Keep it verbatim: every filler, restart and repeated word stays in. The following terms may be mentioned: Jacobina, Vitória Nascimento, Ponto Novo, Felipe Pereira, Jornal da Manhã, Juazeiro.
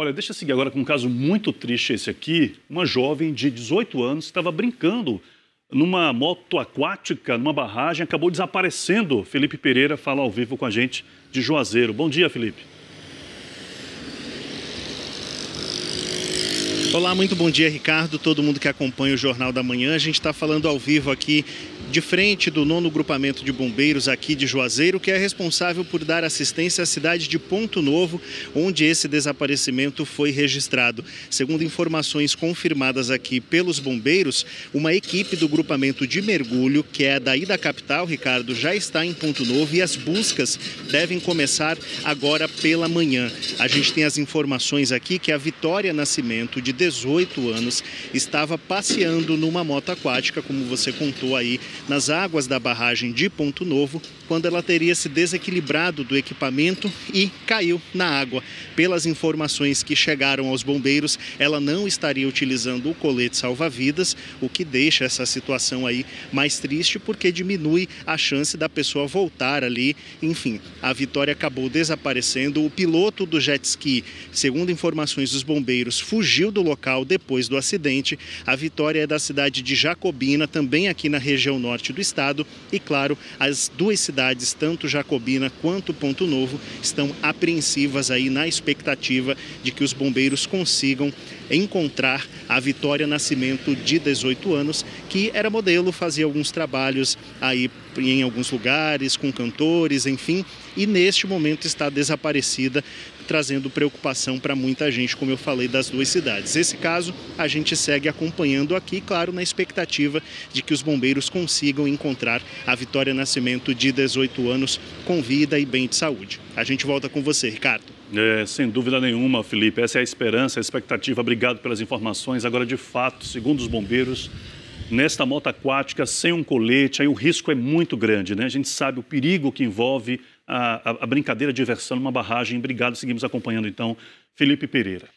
Olha, deixa eu seguir agora com um caso muito triste esse aqui. Uma jovem de dezoito anos estava brincando numa moto aquática, numa barragem, acabou desaparecendo. Felipe Pereira fala ao vivo com a gente de Juazeiro. Bom dia, Felipe. Olá, muito bom dia, Ricardo, todo mundo que acompanha o Jornal da Manhã. A gente está falando ao vivo aqui de frente do nono Grupamento de Bombeiros aqui de Juazeiro, que é responsável por dar assistência à cidade de Ponto Novo, onde esse desaparecimento foi registrado. Segundo informações confirmadas aqui pelos bombeiros, uma equipe do Grupamento de Mergulho, que é daí da capital, Ricardo, já está em Ponto Novo e as buscas devem começar agora pela manhã. A gente tem as informações aqui que a Vitória Nascimento, de dezoito anos, estava passeando numa moto aquática, como você contou aí, nas águas da barragem de Ponto Novo, quando ela teria se desequilibrado do equipamento e caiu na água. Pelas informações que chegaram aos bombeiros, ela não estaria utilizando o colete salva-vidas, o que deixa essa situação aí mais triste, porque diminui a chance da pessoa voltar ali. Enfim, a Vitória acabou desaparecendo. O piloto do jet ski, segundo informações dos bombeiros, fugiu do local depois do acidente. A Vitória é da cidade de Jacobina, também aqui na região norte do estado. E claro, as duas cidades, tanto Jacobina quanto Ponto Novo, estão apreensivas aí na expectativa de que os bombeiros consigam encontrar a Vitória Nascimento, de dezoito anos, que era modelo, fazia alguns trabalhos aí em alguns lugares, com cantores, enfim, e neste momento está desaparecida, trazendo preocupação para muita gente, como eu falei, das duas cidades. Esse caso a gente segue acompanhando aqui, claro, na expectativa de que os bombeiros consigam encontrar a Vitória Nascimento, de dezoito anos, com vida e bem de saúde. A gente volta com você, Ricardo. É, sem dúvida nenhuma, Felipe. Essa é a esperança, a expectativa. Obrigado pelas informações. Agora, de fato, segundo os bombeiros, nesta moto aquática, sem um colete, aí o risco é muito grande, né? A gente sabe o perigo que envolve a, a, a brincadeira de diversão numa barragem. Obrigado. Seguimos acompanhando, então, Felipe Pereira.